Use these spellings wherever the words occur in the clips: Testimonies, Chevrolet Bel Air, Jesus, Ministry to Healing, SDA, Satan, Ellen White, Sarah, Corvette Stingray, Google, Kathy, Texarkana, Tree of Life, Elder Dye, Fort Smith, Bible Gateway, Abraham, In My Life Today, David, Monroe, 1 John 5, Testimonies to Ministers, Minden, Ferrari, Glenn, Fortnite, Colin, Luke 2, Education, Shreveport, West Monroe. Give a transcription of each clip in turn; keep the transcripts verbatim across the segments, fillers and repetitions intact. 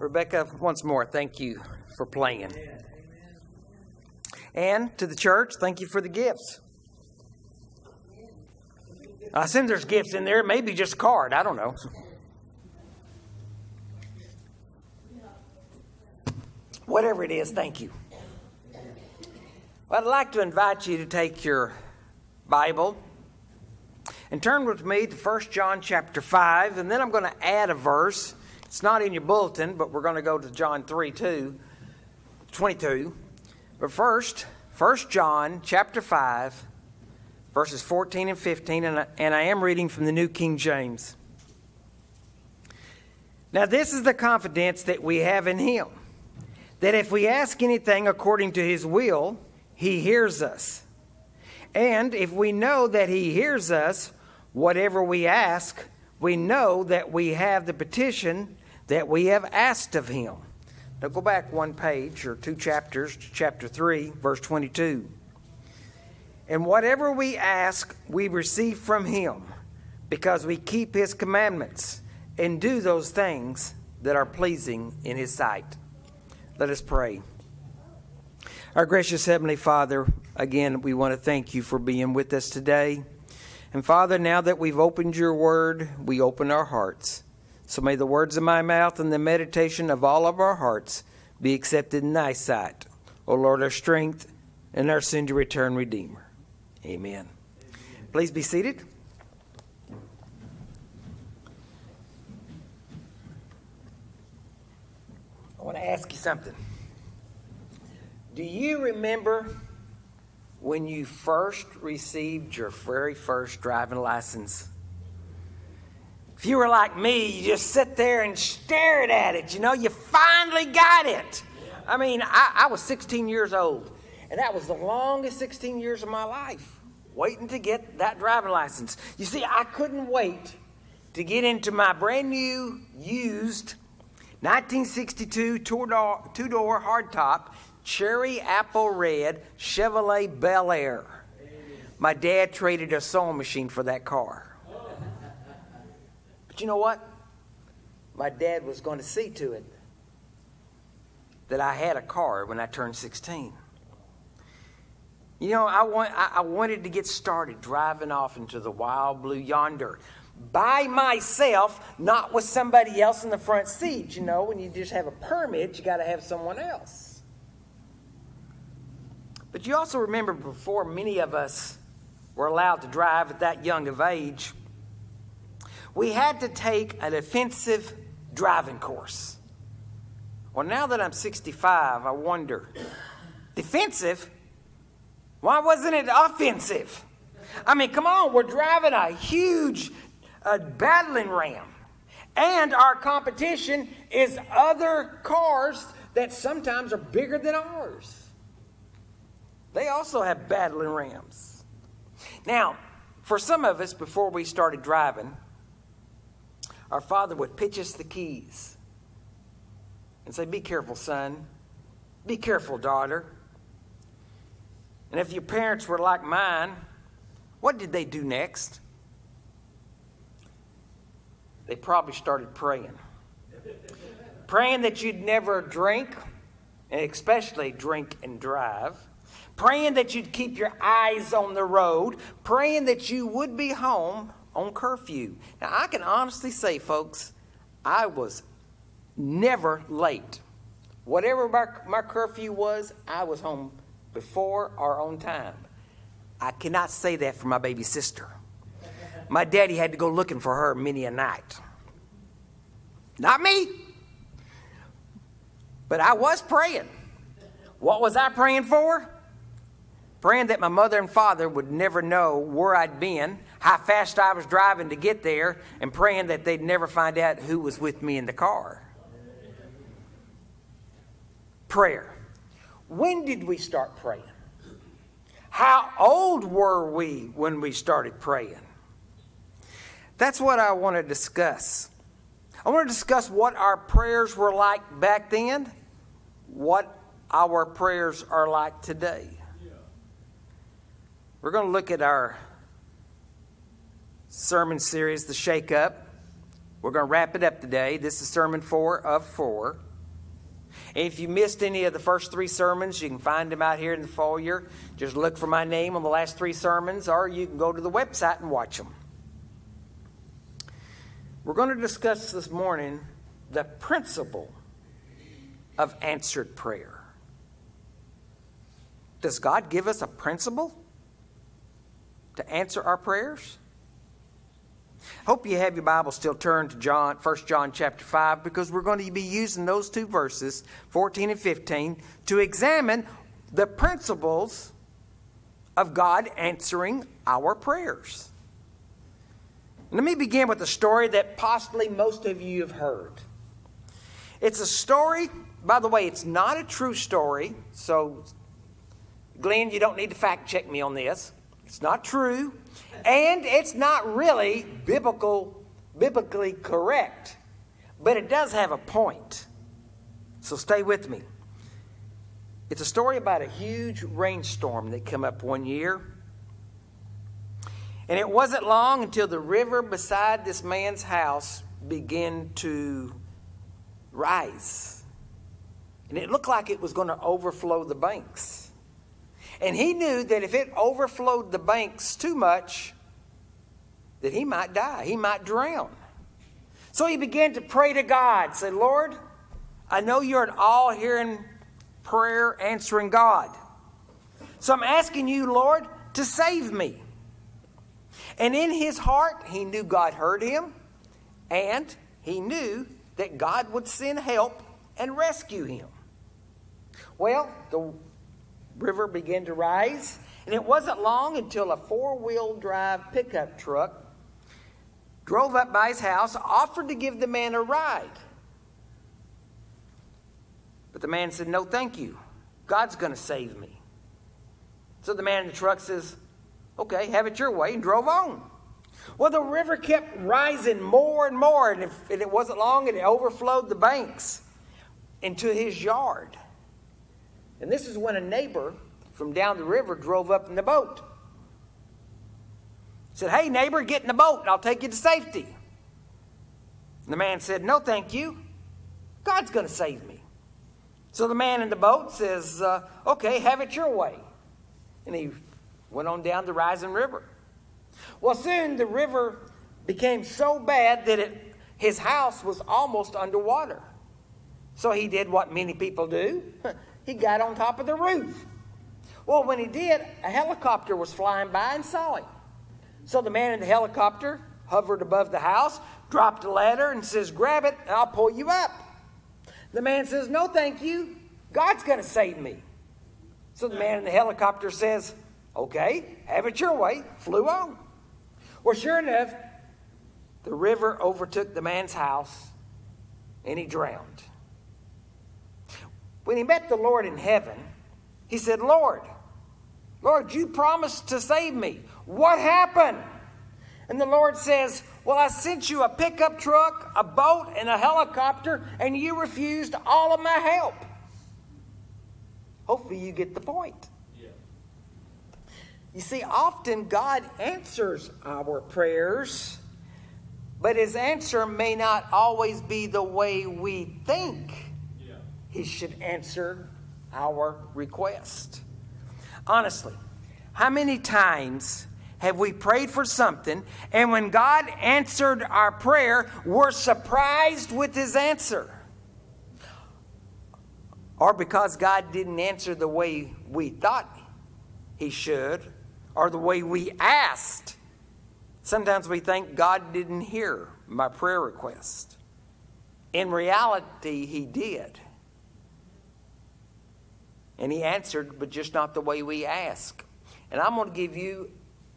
Rebecca, once more, thank you for playing. And to the church, thank you for the gifts. I assume there's gifts in there. Maybe just a card. I don't know. Whatever it is, thank you. Well, I'd like to invite you to take your Bible and turn with me to First John chapter five, and then I'm going to add a verse. It's not in your bulletin, but we're going to go to John three, two, twenty-two. But first, First John chapter five, verses fourteen and fifteen, and I, and I am reading from the New King James. Now this is the confidence that we have in Him, that if we ask anything according to His will, He hears us. And if we know that He hears us, whatever we ask, we know that we have the petition that we have asked of Him. Now go back one page or two chapters to chapter three, verse twenty-two. And whatever we ask, we receive from Him, because we keep His commandments and do those things that are pleasing in His sight. Let us pray. Our gracious Heavenly Father, again, we want to thank you for being with us today. And Father, now that we've opened your word, we open our hearts. So may the words of my mouth and the meditation of all of our hearts be accepted in thy sight, O Lord, our strength and our soon to return Redeemer. Amen. Please be seated. I want to ask you something. Do you remember when you first received your very first driving license? If you were like me, you just sit there and stared at it. You know, you finally got it. I mean, I, I was sixteen years old, and that was the longest sixteen years of my life, waiting to get that driving license. You see, I couldn't wait to get into my brand new, used nineteen sixty-two two-door, two-door hardtop, cherry apple red Chevrolet Bel Air. My dad traded a sewing machine for that car. But you know what? My dad was going to see to it that I had a car when I turned sixteen. You know, I, want, I, I wanted to get started driving off into the wild blue yonder, by myself, not with somebody else in the front seat. You know, when you just have a permit, you got to have someone else. But you also remember, before many of us were allowed to drive at that young of age, we had to take an offensive driving course. Well, now that I'm sixty-five, I wonder, defensive? Why wasn't it offensive? I mean, come on, we're driving a huge a battling ram, and our competition is other cars that sometimes are bigger than ours. They also have battling rams. Now, for some of us, before we started driving, our father would pitch us the keys and say, "Be careful, son. Be careful, daughter." And if your parents were like mine, what did they do next? They probably started praying. Praying that you'd never drink, and especially drink and drive. Praying that you'd keep your eyes on the road. Praying that you would be home on curfew. Now, I can honestly say, folks, I was never late. Whatever my, my curfew was, I was home before or on time. I cannot say that for my baby sister. My daddy had to go looking for her many a night. Not me. But I was praying. What was I praying for? Praying that my mother and father would never know where I'd been, how fast I was driving to get there, and praying that they'd never find out who was with me in the car. Prayer. When did we start praying? How old were we when we started praying? That's what I want to discuss. I want to discuss what our prayers were like back then, what our prayers are like today. Yeah. We're going to look at our sermon series, The Shake Up. We're going to wrap it up today. This is sermon four of four. If you missed any of the first three sermons, you can find them out here in the foyer. Just look for my name on the last three sermons, or you can go to the website and watch them. We're going to discuss this morning the principle of answered prayer. Does God give us a principle to answer our prayers? Hope you have your Bible still turned to John, First John chapter five, because we're going to be using those two verses, fourteen and fifteen, to examine the principles of God answering our prayers. Let me begin with a story that possibly most of you have heard. It's a story, by the way, it's not a true story, so Glenn, you don't need to fact check me on this. It's not true, and it's not really biblical, biblically correct, but it does have a point. So stay with me. It's a story about a huge rainstorm that came up one year, and it wasn't long until the river beside this man's house began to rise, and it looked like it was going to overflow the banks. And he knew that if it overflowed the banks too much, that he might die. He might drown. So he began to pray to God. Say, Lord, I know you're an all-hearing, prayer-answering God. So I'm asking you, Lord, to save me. And in his heart, he knew God heard him. And he knew that God would send help and rescue him. Well, the river began to rise, and it wasn't long until a four-wheel drive pickup truck drove up by his house, offered to give the man a ride. But the man said, no, thank you. God's going to save me. So the man in the truck says, okay, have it your way, and drove on. Well, the river kept rising more and more, and, if, and it wasn't long, and it overflowed the banks into his yard. And this is when a neighbor from down the river drove up in the boat. Said, hey, neighbor, get in the boat and I'll take you to safety. And the man said, no, thank you. God's going to save me. So the man in the boat says, uh, okay, have it your way. And he went on down the rising river. Well, soon the river became so bad that it, his house was almost underwater. So he did what many people do. He got on top of the roof. Well, when he did, a helicopter was flying by and saw him. So the man in the helicopter hovered above the house, dropped a ladder and says, grab it, and I'll pull you up. The man says, no, thank you. God's going to save me. So the man in the helicopter says, okay, have it your way. Flew on. Well, sure enough, the river overtook the man's house and he drowned. When he met the Lord in heaven, he said, Lord, Lord, you promised to save me. What happened? And the Lord says, well, I sent you a pickup truck, a boat, and a helicopter, and you refused all of my help. Hopefully you get the point. Yeah. You see, often God answers our prayers, but his answer may not always be the way we think he should answer our request. Honestly, how many times have we prayed for something, and when God answered our prayer, we're surprised with his answer? Or because God didn't answer the way we thought he should, or the way we asked. Sometimes we think God didn't hear my prayer request. In reality, he did. And he answered, but just not the way we ask. And I'm going to give you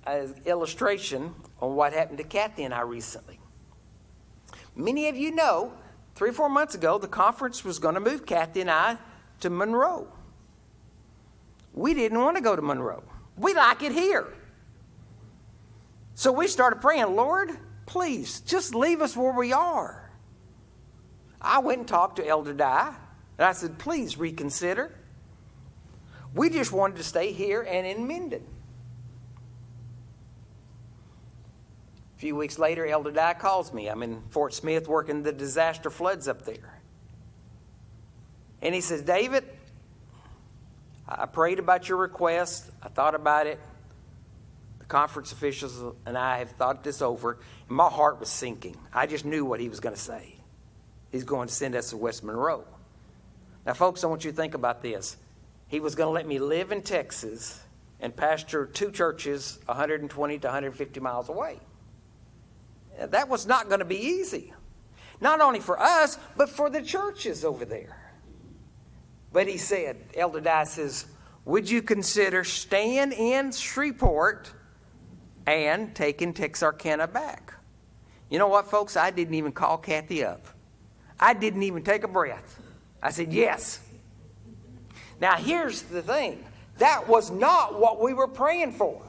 an illustration on what happened to Kathy and I recently. Many of you know, three or four months ago, the conference was going to move Kathy and I to Monroe. We didn't want to go to Monroe. We like it here. So we started praying, Lord, please, just leave us where we are. I went and talked to Elder Dye, and I said, please reconsider. We just wanted to stay here and in Minden. A few weeks later, Elder Dye calls me. I'm in Fort Smith working the disaster floods up there. And he says, David, I prayed about your request. I thought about it. The conference officials and I have thought this over. And my heart was sinking. I just knew what he was going to say. He's going to send us to West Monroe. Now, folks, I want you to think about this. He was going to let me live in Texas and pastor two churches one hundred twenty to one hundred fifty miles away. That was not going to be easy. Not only for us, but for the churches over there. But he said, Elder Dye says, would you consider staying in Shreveport and taking Texarkana back? You know what, folks? I didn't even call Kathy up. I didn't even take a breath. I said, yes. Now, here's the thing. That was not what we were praying for.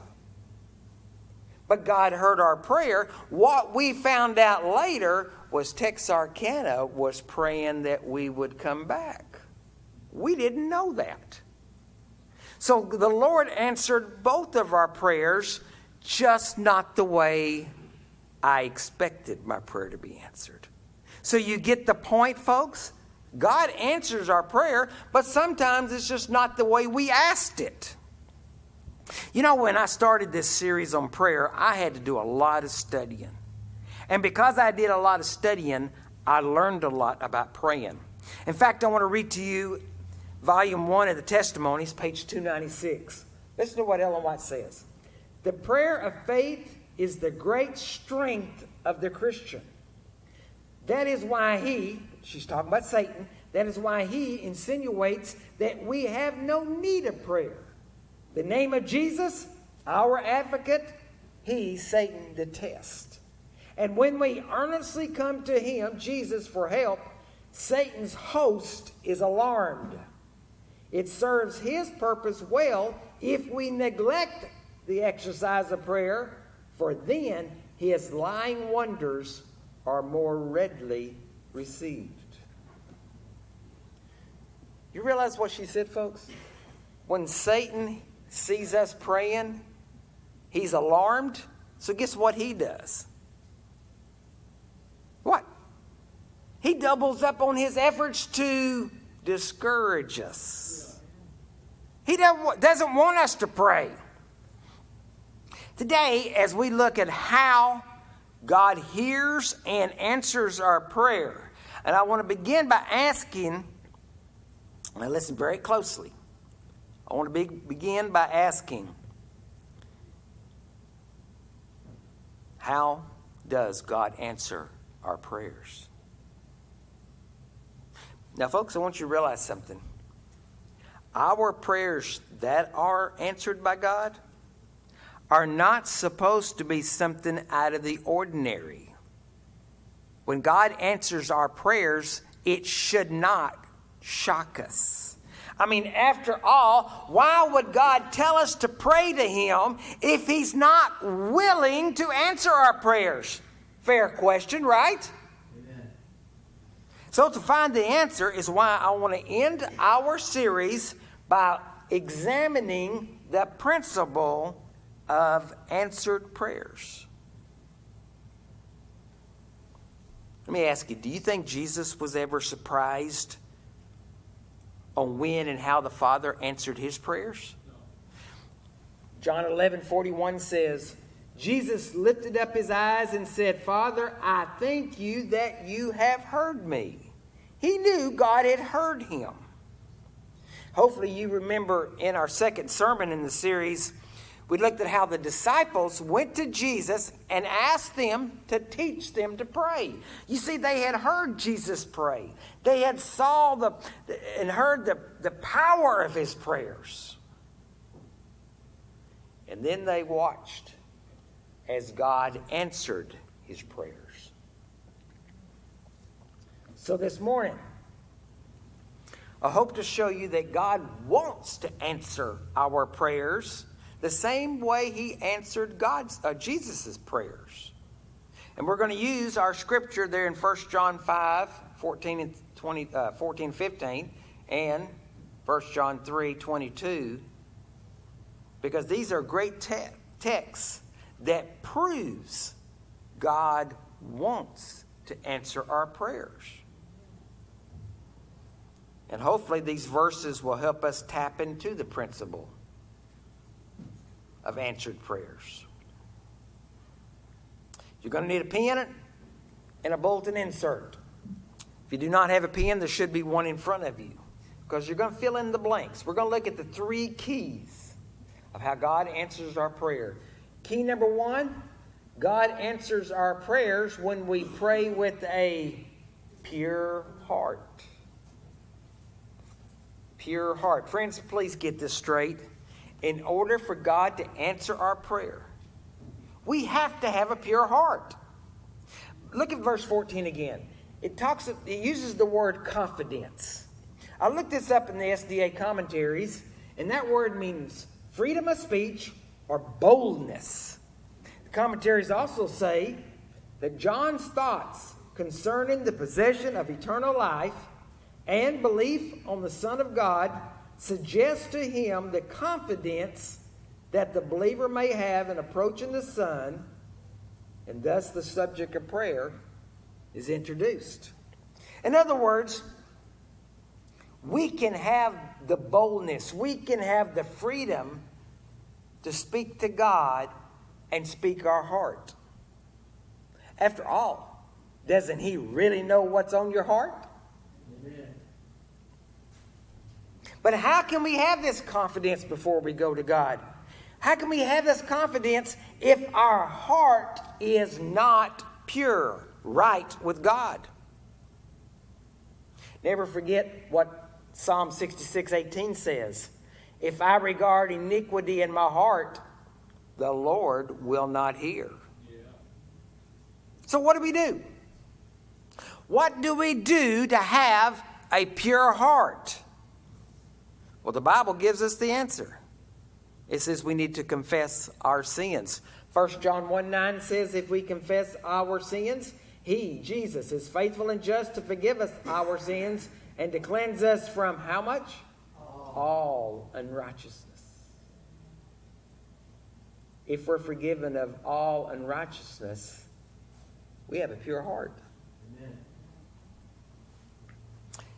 But God heard our prayer. What we found out later was Texarkana was praying that we would come back. We didn't know that. So the Lord answered both of our prayers, just not the way I expected my prayer to be answered. So you get the point, folks? God answers our prayer, but sometimes it's just not the way we asked it. You know, when I started this series on prayer, I had to do a lot of studying. And because I did a lot of studying, I learned a lot about praying. In fact, I want to read to you Volume one of the Testimonies, page two ninety-six. Listen to what Ellen White says. The prayer of faith is the great strength of the Christian. That is why he, she's talking about Satan, that is why he insinuates that we have no need of prayer. The name of Jesus, our advocate, he, Satan, detests. And when we earnestly come to him, Jesus, for help, Satan's host is alarmed. It serves his purpose well if we neglect the exercise of prayer, for then his lying wonders are more readily received. You realize what she said, folks? When Satan sees us praying, he's alarmed. So guess what he does? What? He doubles up on his efforts to discourage us. He doesn't want us to pray. Today, as we look at how God hears and answers our prayer, and I want to begin by asking, now listen very closely. I want to be, begin by asking, how does God answer our prayers? Now, folks, I want you to realize something. Our prayers that are answered by God are not supposed to be something out of the ordinary. When God answers our prayers, it should not shock us. I mean, after all, why would God tell us to pray to him if he's not willing to answer our prayers? Fair question, right? So to find the answer is why I want to end our series by examining the principle of answered prayers. Let me ask you, do you think Jesus was ever surprised on when and how the Father answered his prayers? John eleven forty-one says, Jesus lifted up his eyes and said, Father, I thank you that you have heard me. He knew God had heard him. Hopefully you remember in our second sermon in the series, we looked at how the disciples went to Jesus and asked them to teach them to pray. You see, they had heard Jesus pray. They had saw the and heard the, the power of his prayers. And then they watched as God answered his prayers. So this morning, I hope to show you that God wants to answer our prayers the same way he answered God's, uh, Jesus' prayers. And we're going to use our scripture there in First John five, fourteen and fifteen, and First John three, twenty-two, because these are great te texts that proves God wants to answer our prayers. And hopefully these verses will help us tap into the principle of answered prayers. You're going to need a pen and a bulletin insert. If you do not have a pen, there should be one in front of you, because you're going to fill in the blanks. We're going to look at the three keys of how God answers our prayer. Key number one, God answers our prayers when we pray with a pure heart. Pure heart. Friends, please get this straight. In order for God to answer our prayer, we have to have a pure heart. Look at verse fourteen again. It talks, it uses the word confidence. I looked this up in the S D A commentaries, and that word means freedom of speech or boldness. The commentaries also say that John's thoughts concerning the possession of eternal life and belief on the Son of God suggests to him the confidence that the believer may have in approaching the Son, and thus the subject of prayer is introduced. In other words, we can have the boldness, we can have the freedom to speak to God and speak our heart. After all, doesn't He really know what's on your heart? Amen. But how can we have this confidence before we go to God? How can we have this confidence if our heart is not pure, right with God? Never forget what Psalm sixty-six, eighteen says. If I regard iniquity in my heart, the Lord will not hear. Yeah. So what do we do? What do we do to have a pure heart? Well, the Bible gives us the answer. It says we need to confess our sins. First John one, nine says, if we confess our sins, He, Jesus, is faithful and just to forgive us our sins and to cleanse us from how much? All, all unrighteousness. If we're forgiven of all unrighteousness, we have a pure heart. Amen.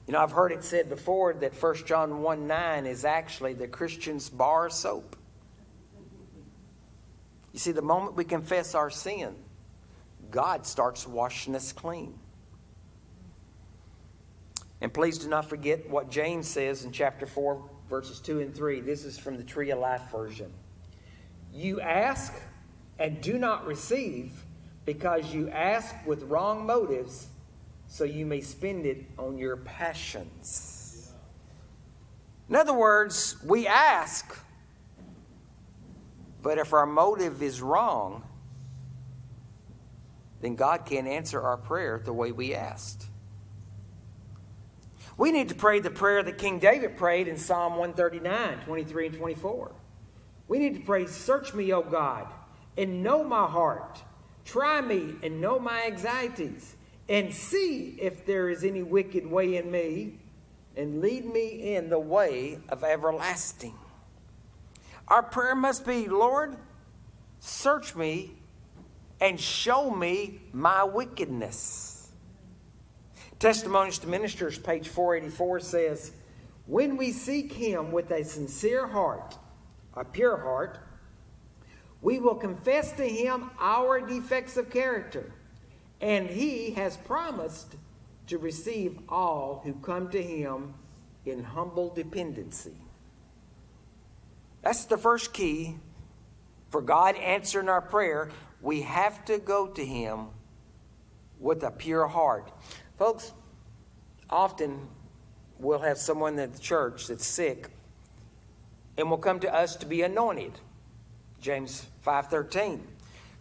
You know, I've heard it said before that First John one, nine is actually the Christian's bar soap. You see, the moment we confess our sin, God starts washing us clean. And please do not forget what James says in chapter four, verses two and three. This is from the Tree of Life version. You ask and do not receive because you ask with wrong motives, so you may spend it on your passions. In other words, we ask, but if our motive is wrong, then God can't answer our prayer the way we asked. We need to pray the prayer that King David prayed in Psalm one thirty-nine, twenty-three and twenty-four. We need to pray, search me, O God, and know my heart. Try me and know my anxieties, and see if there is any wicked way in me, and lead me in the way of everlasting. Our prayer must be, Lord, search me and show me my wickedness. Testimonies to Ministers, page four eighty-four, says, when we seek Him with a sincere heart, a pure heart, we will confess to Him our defects of character, and He has promised to receive all who come to Him in humble dependency. That's the first key for God answering our prayer. We have to go to Him with a pure heart. Folks, often we'll have someone at the church that's sick and will come to us to be anointed. James five, thirteen.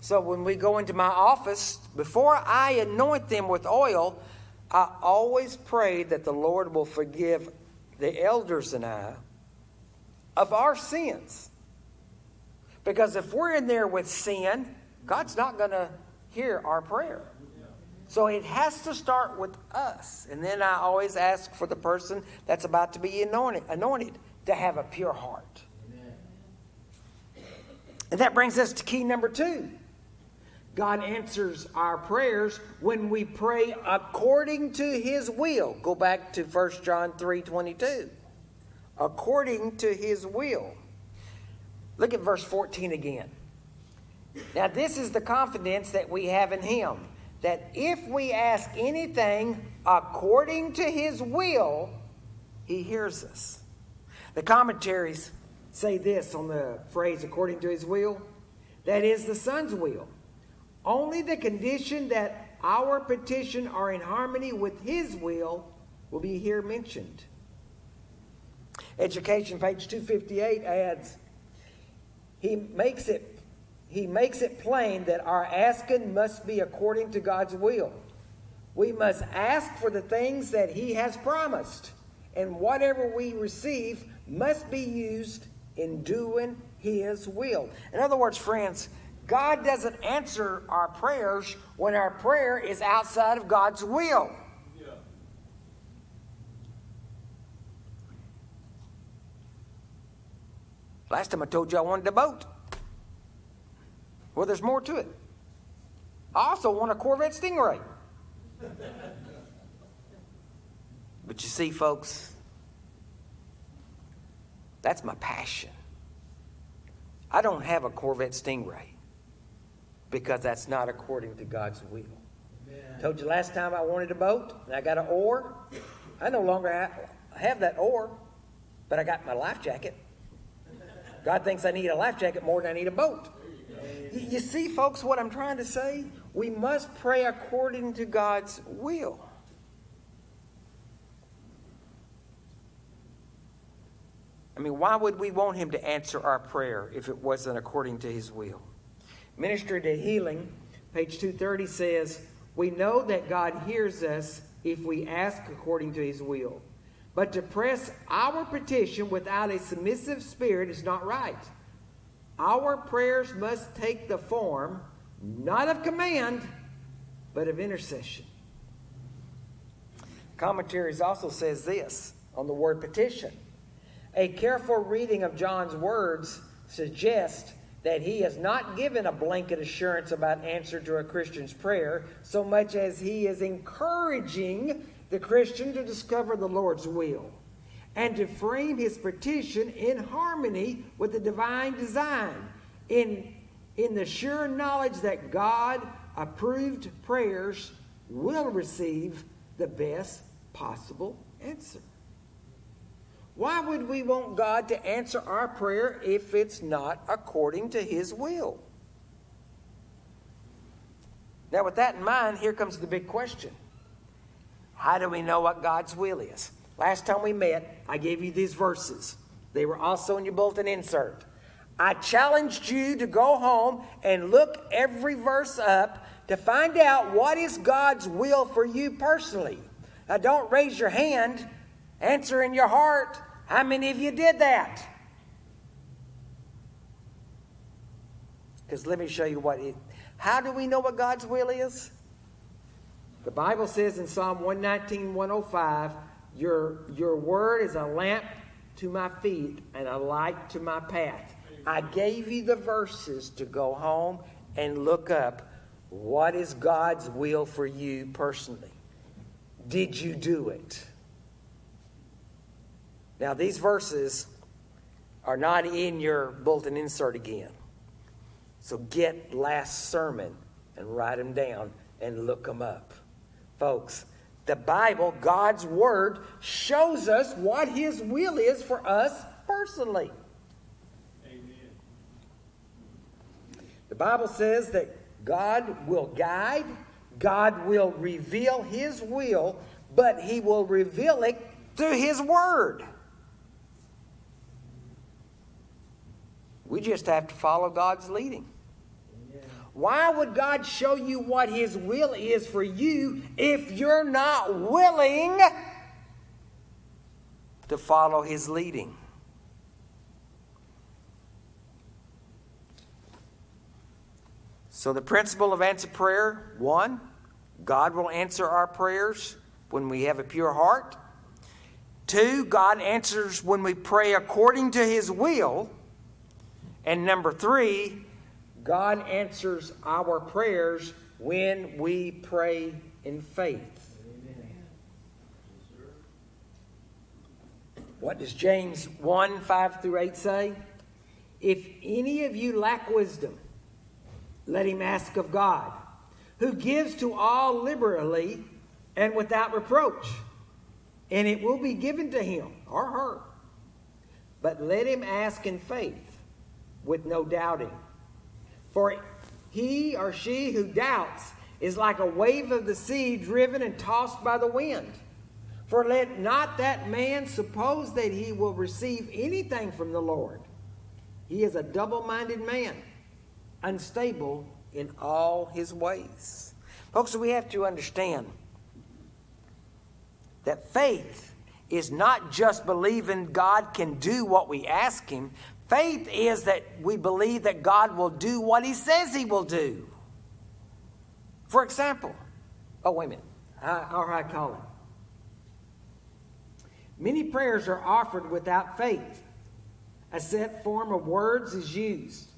So when we go into my office, before I anoint them with oil, I always pray that the Lord will forgive the elders and I of our sins. Because if we're in there with sin, God's not going to hear our prayer. So it has to start with us. And then I always ask for the person that's about to be anointed, anointed to have a pure heart. Amen. And that brings us to key number two. God answers our prayers when we pray according to His will. Go back to First John three twenty-two. According to His will. Look at verse fourteen again. Now this is the confidence that we have in Him, that if we ask anything according to His will, He hears us. The commentaries say this on the phrase according to His will. That is the Son's will. Only the condition that our petition are in harmony with His will will be here mentioned. Education, page two fifty-eight, adds, He makes it He makes it plain that our asking must be according to God's will. We must ask for the things that He has promised, and whatever we receive must be used in doing His will. In other words, friends, God doesn't answer our prayers when our prayer is outside of God's will. Yeah. Last time I told you I wanted a boat. Well, there's more to it. I also want a Corvette Stingray. But you see, folks, that's my passion. I don't have a Corvette Stingray because that's not according to God's will. Amen. Told you last time I wanted a boat, and I got an oar. I no longer have that oar, but I got my life jacket. God thinks I need a life jacket more than I need a boat. You see, folks, what I'm trying to say? We must pray according to God's will. I mean, why would we want Him to answer our prayer if it wasn't according to His will? Ministry to Healing, page two thirty, says, we know that God hears us if we ask according to His will. But to press our petition without a submissive spirit is not right. Our prayers must take the form, not of command, but of intercession. Commentaries also says this on the word petition. A careful reading of John's words suggests that he is not given a blanket assurance about answer to a Christian's prayer, so much as he is encouraging the Christian to discover the Lord's will and to frame his petition in harmony with the divine design, in, in the sure knowledge that God-approved prayers will receive the best possible answer. Why would we want God to answer our prayer if it's not according to His will? Now, with that in mind, here comes the big question. How do we know what God's will is? Last time we met, I gave you these verses. They were also in your bulletin insert. I challenged you to go home and look every verse up to find out what is God's will for you personally. Now, don't raise your hand. Answer in your heart. How many of you did that? Because let me show you what it, how do we know what God's will is? The Bible says in Psalm one nineteen, one oh five, Your, your word is a lamp to my feet and a light to my path. I gave you the verses to go home and look up what is God's will for you personally. Did you do it? Now, these verses are not in your bulletin insert again. So get last sermon and write them down and look them up. Folks, the Bible, God's Word, shows us what His will is for us personally. Amen. The Bible says that God will guide, God will reveal His will, but He will reveal it through His Word. We just have to follow God's leading. Why would God show you what His will is for you if you're not willing to follow His leading? So the principle of answered prayer, one, God will answer our prayers when we have a pure heart. Two, God answers when we pray according to His will. And number three, God answers our prayers when we pray in faith. What does James one, five through eight say? If any of you lack wisdom, let him ask of God, who gives to all liberally and without reproach, and it will be given to him or her. But let him ask in faith, with no doubting. For he or she who doubts is like a wave of the sea driven and tossed by the wind. For let not that man suppose that he will receive anything from the Lord. He is a double-minded man, unstable in all his ways. Folks, we have to understand that faith is not just believing God can do what we ask him. Faith is that we believe that God will do what he says he will do. For example, oh, wait a minute. I, all right, Colin. Many prayers are offered without faith. A set form of words is used,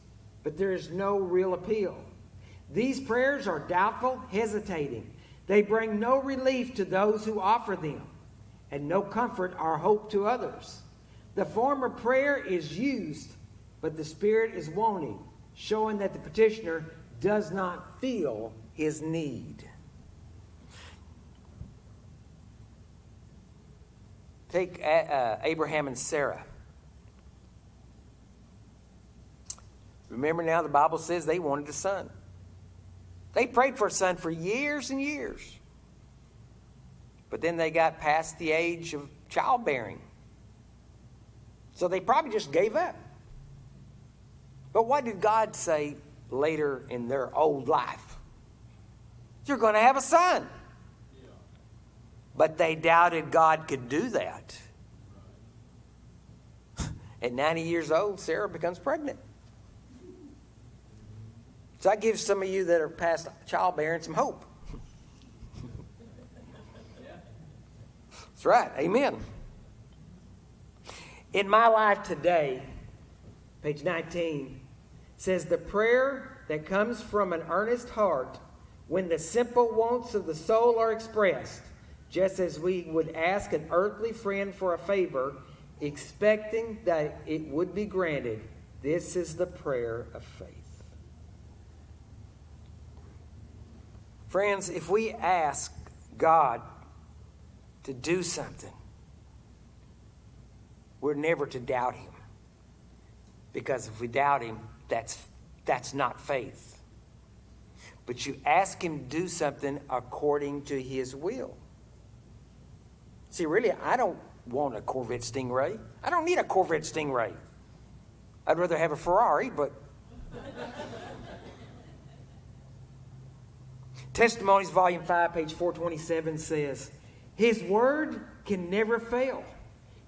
but there is no real appeal. These prayers are doubtful, hesitating. They bring no relief to those who offer them, and no comfort or hope to others. The form of prayer is used, but the Spirit is wanting, showing that the petitioner does not feel his need. Take uh, Abraham and Sarah. Remember now, the Bible says they wanted a son. They prayed for a son for years and years. But then they got past the age of childbearing. So they probably just gave up. But what did God say later in their old life? You're going to have a son. But they doubted God could do that. At ninety years old, Sarah becomes pregnant. So I give some of you that are past childbearing some hope. That's right. Amen. In my life today, page nineteen, says the prayer that comes from an earnest heart when the simple wants of the soul are expressed, just as we would ask an earthly friend for a favor, expecting that it would be granted. This is the prayer of faith. Friends, if we ask God to do something, we're never to doubt him. Because if we doubt him, that's, that's not faith. But you ask him to do something according to his will. See, really, I don't want a Corvette Stingray. I don't need a Corvette Stingray. I'd rather have a Ferrari, but... Testimonies, Volume five, page four twenty-seven says, his word can never fail.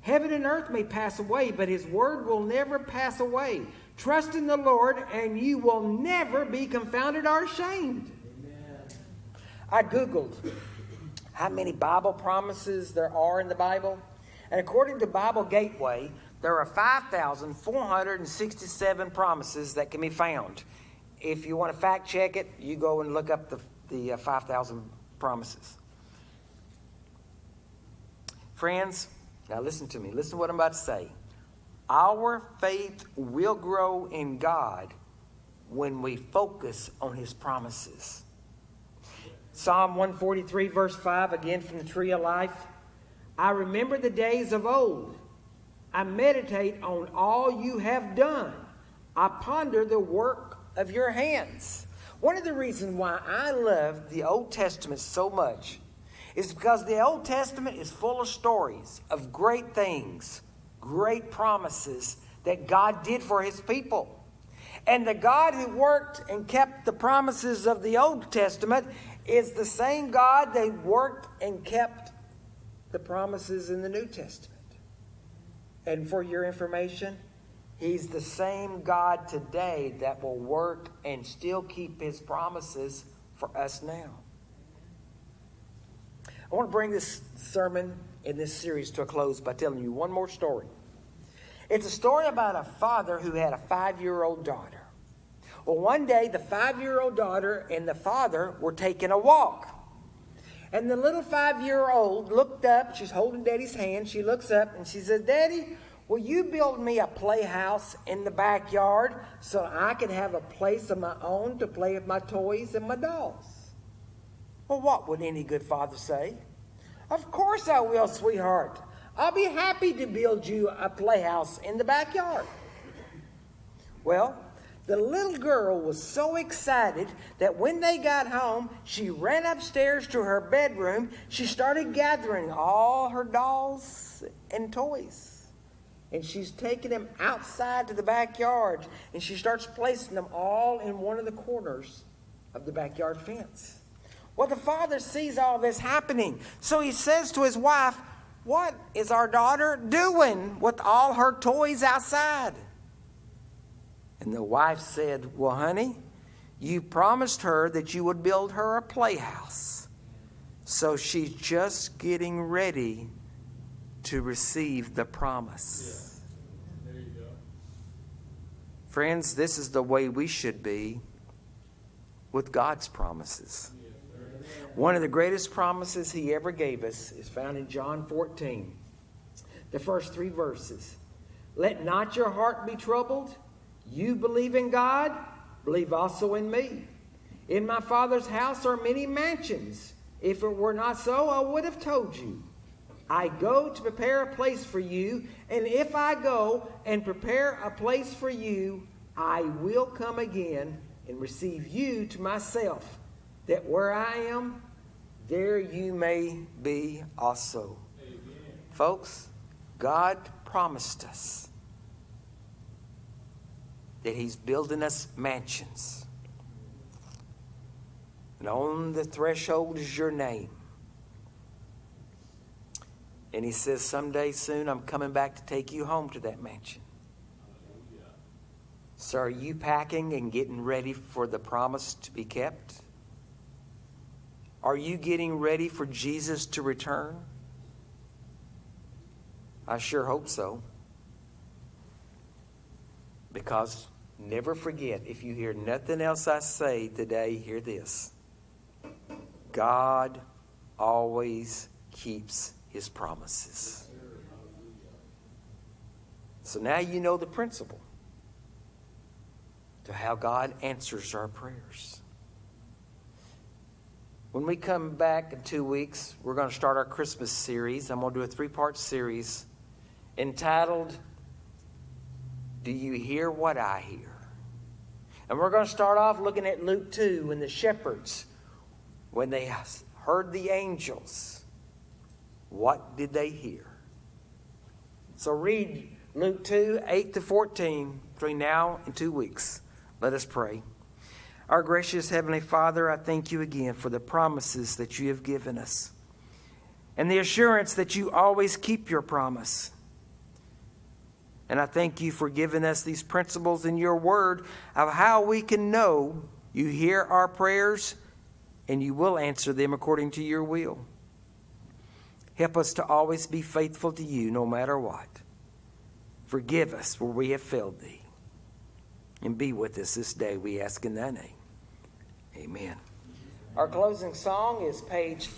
Heaven and earth may pass away, but his word will never pass away. Trust in the Lord, and you will never be confounded or ashamed. Amen. I Googled how many Bible promises there are in the Bible. And according to Bible Gateway, there are five thousand four hundred sixty-seven promises that can be found. If you want to fact check it, you go and look up the, the five thousand promises. Friends, now listen to me. Listen to what I'm about to say. Our faith will grow in God when we focus on his promises. Psalm one forty-three, verse five, again from the Tree of Life. I remember the days of old. I meditate on all you have done. I ponder the work of your hands. One of the reasons why I love the Old Testament so much is because the Old Testament is full of stories of great things, great promises that God did for his people. And the God who worked and kept the promises of the Old Testament is the same God that worked and kept the promises in the New Testament. And for your information, he's the same God today that will work and still keep his promises for us now. I want to bring this sermon and this series to a close by telling you one more story. It's a story about a father who had a five-year-old daughter. Well, one day the five-year-old daughter and the father were taking a walk. And the little five-year-old looked up. She's holding Daddy's hand. She looks up and she said, "Daddy, will you build me a playhouse in the backyard so I can have a place of my own to play with my toys and my dolls?" Well, what would any good father say? "Of course I will, sweetheart. I'll be happy to build you a playhouse in the backyard." Well, the little girl was so excited that when they got home, she ran upstairs to her bedroom. She started gathering all her dolls and toys. And she's taking them outside to the backyard. And she starts placing them all in one of the corners of the backyard fence. Well, the father sees all this happening. So he says to his wife, "What is our daughter doing with all her toys outside?" And the wife said, "Well, honey, you promised her that you would build her a playhouse. So she's just getting ready to receive the promise." Yeah. There you go. Friends, this is the way we should be with God's promises. Yeah. One of the greatest promises he ever gave us is found in John fourteen, the first three verses. "Let not your heart be troubled. You believe in God, believe also in me. In my Father's house are many mansions. If it were not so, I would have told you. I go to prepare a place for you, and if I go and prepare a place for you, I will come again and receive you to myself, that where I am, there you may be also." Amen. Folks, God promised us that he's building us mansions. And on the threshold is your name. And he says, "Someday soon I'm coming back to take you home to that mansion." Hallelujah. So are you packing and getting ready for the promise to be kept? Are you getting ready for Jesus to return? I sure hope so. Because never forget, if you hear nothing else I say today, hear this. God always keeps his promises. So now you know the principle to how God answers our prayers. When we come back in two weeks, we're going to start our Christmas series. I'm going to do a three-part series entitled, "Do You Hear What I Hear?" And we're going to start off looking at Luke two and the shepherds. When they heard the angels, what did they hear? So read Luke two, eight to fourteen, between now and two weeks. Let us pray. Our gracious Heavenly Father, I thank you again for the promises that you have given us and the assurance that you always keep your promise. And I thank you for giving us these principles in your word of how we can know you hear our prayers and you will answer them according to your will. Help us to always be faithful to you no matter what. Forgive us where we have failed thee. And be with us this day, we ask in thy name. Amen. Our closing song is page four.